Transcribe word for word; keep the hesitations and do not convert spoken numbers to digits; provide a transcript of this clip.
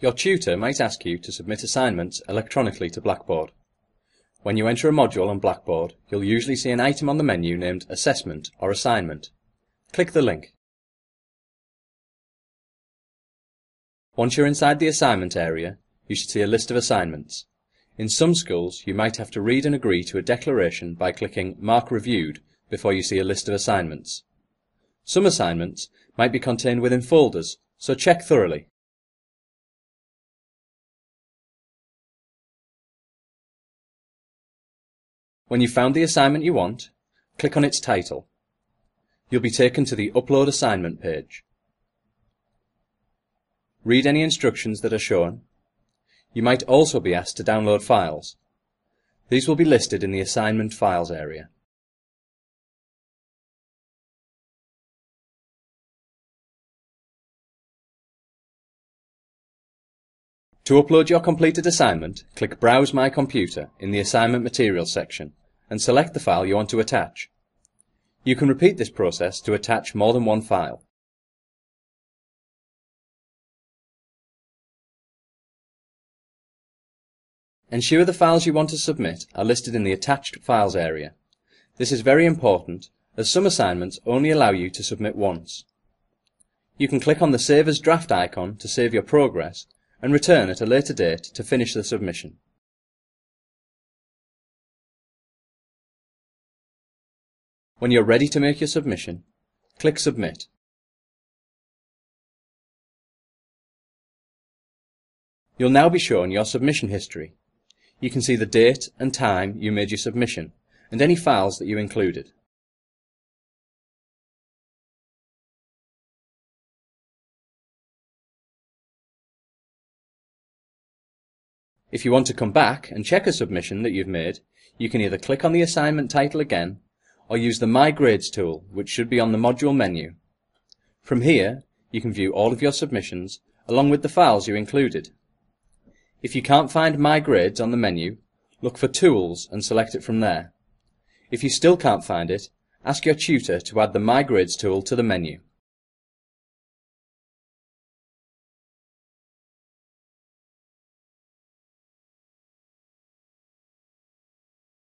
Your tutor might ask you to submit assignments electronically to Blackboard. When you enter a module on Blackboard, you'll usually see an item on the menu named Assessment or Assignment. Click the link. Once you're inside the assignment area, you should see a list of assignments. In some schools, you might have to read and agree to a declaration by clicking Mark Reviewed before you see a list of assignments. Some assignments might be contained within folders, so check thoroughly. When you've found the assignment you want, click on its title. You'll be taken to the Upload Assignment page. Read any instructions that are shown. You might also be asked to download files. These will be listed in the Assignment Files area. To upload your completed assignment, click Browse My Computer in the Assignment Materials section and select the file you want to attach. You can repeat this process to attach more than one file. Ensure the files you want to submit are listed in the Attached Files area. This is very important, as some assignments only allow you to submit once. You can click on the Save as Draft icon to save your progress and return at a later date to finish the submission. When you're ready to make your submission, click Submit. You'll now be shown your submission history. You can see the date and time you made your submission, and any files that you included. If you want to come back and check a submission that you've made, you can either click on the assignment title again, or use the My Grades tool, which should be on the module menu. From here, you can view all of your submissions, along with the files you included. If you can't find My Grades on the menu, look for Tools and select it from there. If you still can't find it, ask your tutor to add the My Grades tool to the menu.